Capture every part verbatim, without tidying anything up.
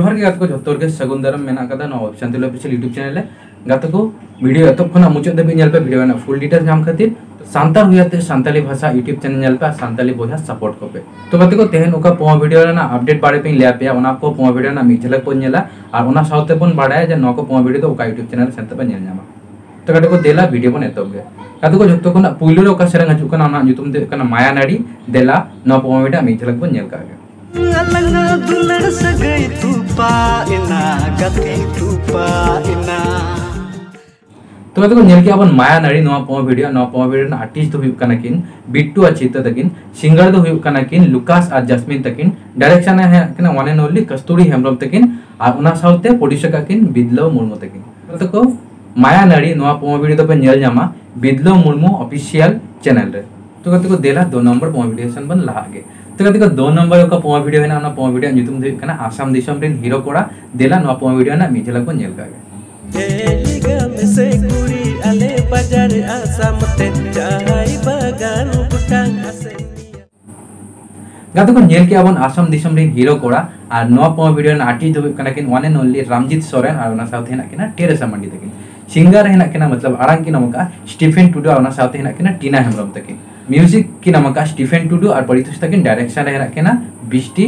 जोहार के गतको जत्तो के सगुन दाराम मेना कदा नव सांतली ऑफिशियल यूट्यूब चैनल ले गतको वीडियो एतक खना मुचद दे नेल पे वीडियो ना फुल डिटेल्स नाम खातिर सांतार हुयाते सांताली भाषा यूट्यूब चैनल नेल पे सांताली बोझा सपोर्ट कोपे तो गतको तेहन ओका पोआ वीडियो ना अपडेट बारे पे ले पे ओना को पोआ वीडियो ना मिचले को नेला और ओना साउते बन बाडाया जे नको पोआ वीडियो तो ओका यूट्यूब चैनल सेंते पे नेल नामा तो गतको देला वीडियो बन एतक गे गतको जत्तो खना पुइलो रे ओका सेरंग हजु कना ओना युतुम दे कना माया नाडी देला न पोआ वीडियो मिचले को नेल का अलग दुलड़ सगई तू पाएना गति तू पाएना तो देखो नेल के अपन माया नड़ी नवा पो वीडियो नवा पो वीडियो आर्टिस्ट तो हुई कना किन बिट्टू अचिता तकिन सिंगर तो हुई कना किन लुकास आ जस्मिन तकिन डायरेक्शन है कना one and only Kasturi Hembram तकिन आ उना साउते प्रोड्यूसर काकिन बिदलो मुर्मू तकिन तो को माया नड़ी नवा पो वीडियो तो पे नेल जामा बिदलो मुर्मू ऑफिशियल चैनल रे तो गतिको देला दो नंबर पो वीडियो सन बन लागे तो गतिको दो नंबर का पो वीडियो है ना पो वीडियो नितुम दे कना आसाम दिसम रिन हीरो कोड़ा देला न पो वीडियो ना मिजला को नेल कागे एलिगम से कुरी अले बाजार आसाम ते चाय बागान कुटांग से गतिको नेल के अपन आसाम दिसम रिन हीरो कोड़ा आ न पो वीडियो ना आर्टिस्ट दो कना किन one and only Ramjit Soren आ ना साउथ है ना किना टेरेसा मंडी तकिन सिंगर है ना किना मतलब आरंग की नमका स्टीफन टुडू आ ना साउथ है ना किना टीना हेम्ब्रम तकिन म्यूजिक की नमका स्टीफन टुडू और परितोष तकिन डायरेक्शन है रखेना बिस्टी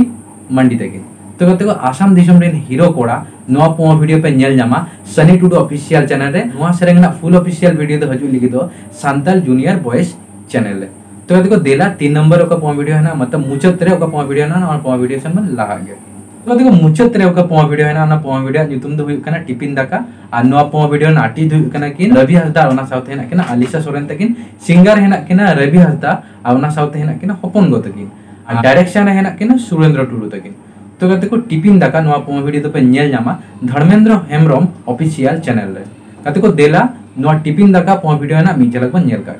मंडी तकिन तो गते को आसाम दिसम रेन हीरो कोड़ा नवा पो वीडियो पे नेल जामा सनी टुडू ऑफिशियल चैनल रे नवा सेरेंगना फुल ऑफिशियल वीडियो तो हजू लिखी दो सांताल जूनियर वॉइस चैनल तो गते को देला तीन नंबर का पो वीडियो है ना मतलब मुचत रे का पो वीडियो ना और पो वीडियो सन में लगा गया तो देखो मुचत रे का पो वीडियो है ना ना पो वीडियो नितुम दो कना टिपिन दाका आ नवा पो वीडियो ना आटी दो कना किन रवि हंसदा ओना साउथ है ना किना अलिशा सोरेन तकिन सिंगर है ना किना रवि हंसदा आ ओना साउथ है ना किना होपन गो तकिन आ डायरेक्शन है ना किना सुरेंद्र टुडू तकिन तो देखो टिपिन दाका नवा पो वीडियो तो पे नेल जामा धर्मेंद्र हेम्ब्रम ऑफिशियल चैनल रे देखो देला नवा टिपिन दाका पो वीडियो है ना मिचला को नेल का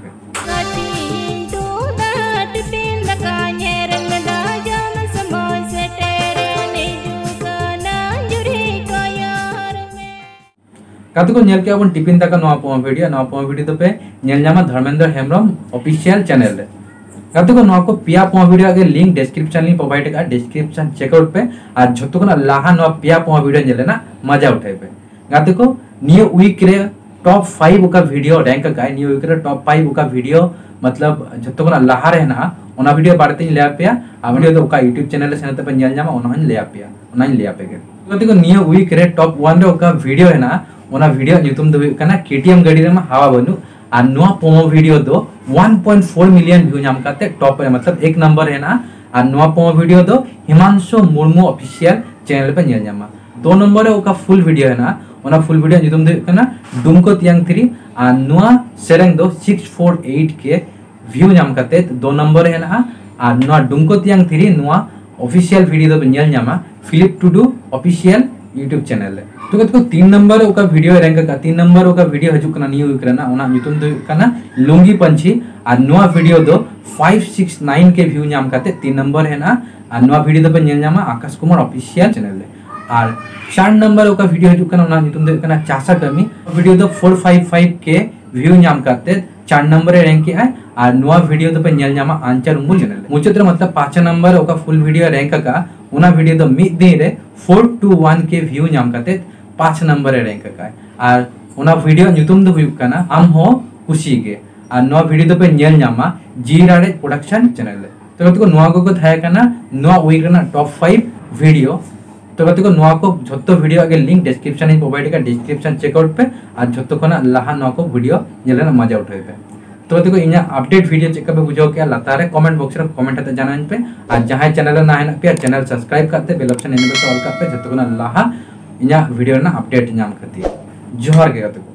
कतको नेल के अपन टिपिन दाका नवा पो वीडियो नवा पो वीडियो तो पे नेल जामा धर्मेंद्र हेम्ब्रम ऑफिशियल चैनल रे कतको नवा को पिया पो वीडियो के लिंक डिस्क्रिप्शन में प्रोवाइड का डिस्क्रिप्शन चेकआउट पे आ जत्तो को लाहा नवा पिया पो वीडियो नेलेना मजा उठाई पे कतको न्यू वीक रे टॉप पाँच का वीडियो रैंक का न्यू वीक रे टॉप पाँच का वीडियो मतलब जत्तो को लाहा रहना ओना वीडियो बारते ले आपिया आ वीडियो तो का YouTube चैनल से नते पे नेल जामा ओना ले आपिया ओना ले आपे के कतको न्यू वीक रे टॉप एक रे का वीडियो है ना ओना वीडियो नितुम दो कना केटीएम गाड़ी रे में हवा बनू आ नवा पोमो वीडियो दो एक पॉइंट चार मिलियन व्यू नाम काते टॉप है मतलब एक नंबर है ना आ नवा पोमो वीडियो दो हिमांशु मुर्मू ऑफिशियल चैनल पे नियल जामा दो नंबर है ओका फुल वीडियो है ना ओना फुल वीडियो नितुम दो कना डुमको तियांग थ्री आ नवा सेरेंग दो छह सौ अड़तालीस के व्यू नाम काते दो नंबर है ना आ नवा डुमको तियांग थ्री नवा ऑफिशियल वीडियो दो नियल जामा Philip Tudu official YouTube channel है तो कतको तीन नंबर ओका वीडियो रैंक का तीन नंबर ओका वीडियो हजू कना न्यू करना ओना नितुम दो कना लुंगी पंछी आ नवा वीडियो दो पाँच सौ उनहत्तर के व्यू नाम काते तीन नंबर है ना आ नवा वीडियो दो पे नेल नामा आकाश कुमार ऑफिशियल चैनल है और चार नंबर ओका वीडियो हजू कना ओना नितुम दो कना चासा कमी वीडियो दो चार सौ पचपन के व्यू नाम काते चार नंबर रैंक है और नवा वीडियो तो पे नेल नामा आंचर उमु चैनल मुचत्र मतलब पांच नंबर ओका फुल वीडियो रैंक का ओना वीडियो दो मिद दिन रे चार सौ इक्कीस के व्यू नाम काते पांच नंबर रैंक का और ओना वीडियो नितुम दो हुयुक कना हम हो खुशी के और नवा वीडियो तो पे नेल नामा जीराडे प्रोडक्शन चैनल तो गतको नवा को को थाय कना नवा वीक ना टॉप पाँच वीडियो तो गतको नवा को जत्तो वीडियो के लिंक डिस्क्रिप्शन में प्रोवाइड का डिस्क्रिप्शन चेकआउट पे और जत्तो कना लाहा नवा को वीडियो नेला मजा उठाई पे तो देखो इन अपडेट वीडियो चेकअप बुझाओ क्या लाता है कमेंट बॉक्स में कमेंट करते जाना इन पे आज जहाँ चैनल ना है ना पे चैनल सब्सक्राइब करते बेल ऑप्शन इनेबल ऑल करते जब तक ना लाहा इन वीडियो ना अपडेट नाम करती है जोहर के।